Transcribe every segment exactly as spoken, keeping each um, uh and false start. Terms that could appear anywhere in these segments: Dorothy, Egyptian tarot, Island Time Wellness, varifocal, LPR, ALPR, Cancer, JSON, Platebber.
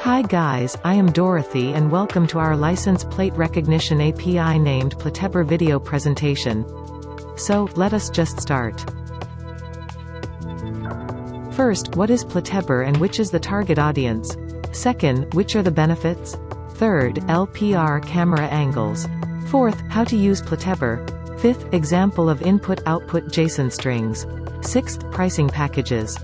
Hi guys, I am Dorothy and welcome to our license plate recognition A P I named Platebber video presentation. So, let us just start. First, what is Platebber and which is the target audience? Second, which are the benefits? Third, L P R camera angles. Fourth, how to use Platebber. Fifth, example of input-output JSON strings. Sixth, pricing packages.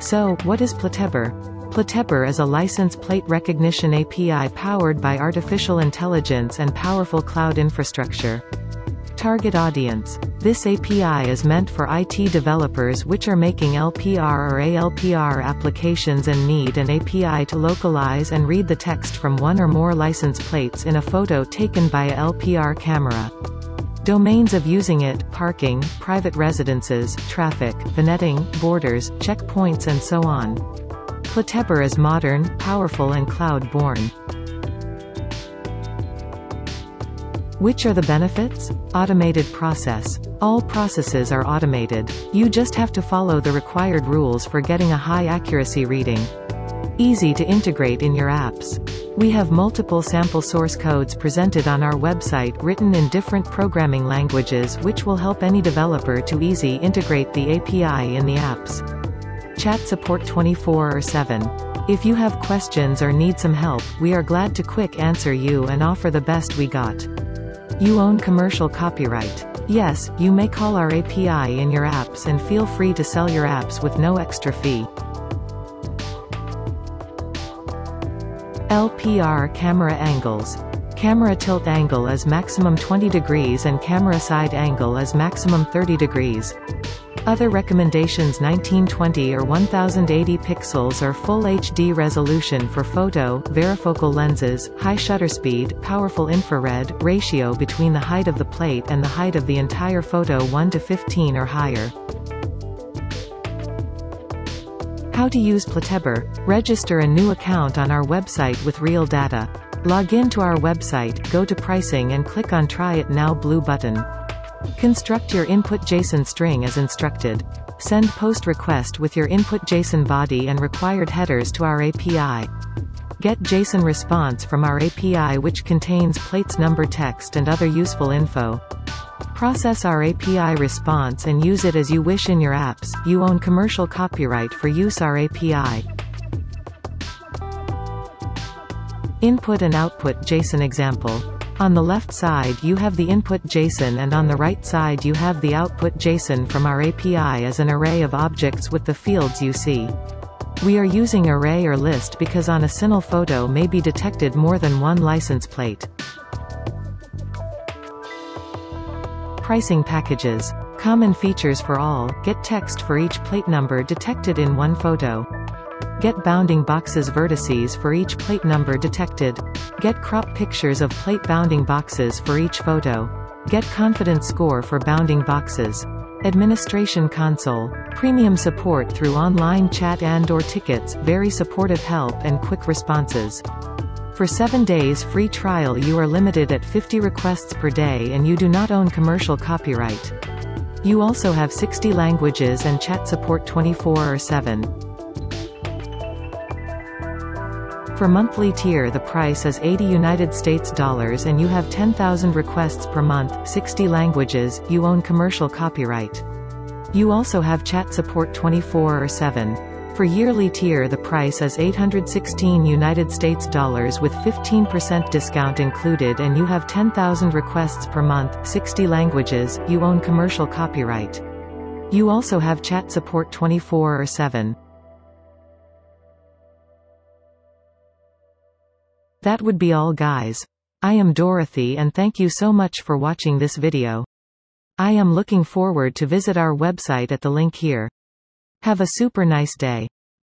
So, what is Platebber? Platebber is a license plate recognition A P I powered by artificial intelligence and powerful cloud infrastructure. Target audience. This A P I is meant for I T developers which are making L P R or A L P R applications and need an A P I to localize and read the text from one or more license plates in a photo taken by a L P R camera. Domains of using it: parking, private residences, traffic, vignetting, borders, checkpoints and so on. Platebber is modern, powerful and cloud-born. Which are the benefits? Automated process. All processes are automated. You just have to follow the required rules for getting a high accuracy reading. Easy to integrate in your apps. We have multiple sample source codes presented on our website written in different programming languages which will help any developer to easy integrate the A P I in the apps. Chat support twenty-four seven. If you have questions or need some help, we are glad to quick answer you and offer the best we got. You own commercial copyright. Yes, you may call our A P I in your apps and feel free to sell your apps with no extra fee. L P R camera angles. Camera tilt angle is maximum twenty degrees and camera side angle is maximum thirty degrees. Other recommendations: nineteen twenty or one thousand eighty pixels or full H D resolution for photo, varifocal lenses, high shutter speed, powerful infrared, ratio between the height of the plate and the height of the entire photo one to fifteen or higher. How to use Platebber. Register a new account on our website with real data. Log in to our website, go to pricing and click on Try It Now blue button. Construct your input JSON string as instructed. Send post request with your input JSON body and required headers to our A P I. Get JSON response from our A P I which contains plates number text and other useful info. Process our A P I response and use it as you wish in your apps. You own commercial copyright for use our A P I. Input and output JSON example. On the left side you have the input JSON and on the right side you have the output JSON from our A P I as an array of objects with the fields you see. We are using array or list because on a single photo may be detected more than one license plate. Pricing packages. Common features for all: get text for each plate number detected in one photo. Get bounding boxes vertices for each plate number detected. Get crop pictures of plate bounding boxes for each photo. Get confidence score for bounding boxes. Administration console. Premium support through online chat and or tickets, very supportive help and quick responses. For seven days free trial you are limited at fifty requests per day and you do not own commercial copyright. You also have sixty languages and chat support twenty-four seven. For monthly tier the price is eighty United States dollars and you have ten thousand requests per month, sixty languages, you own commercial copyright. You also have chat support twenty-four seven. For yearly tier the price is eight hundred sixteen United States dollars with fifteen percent discount included and you have ten thousand requests per month, sixty languages, you own commercial copyright. You also have chat support twenty-four seven. That would be all guys. I am Dorothy and thank you so much for watching this video. I am looking forward to visit our website at the link here. Have a super nice day.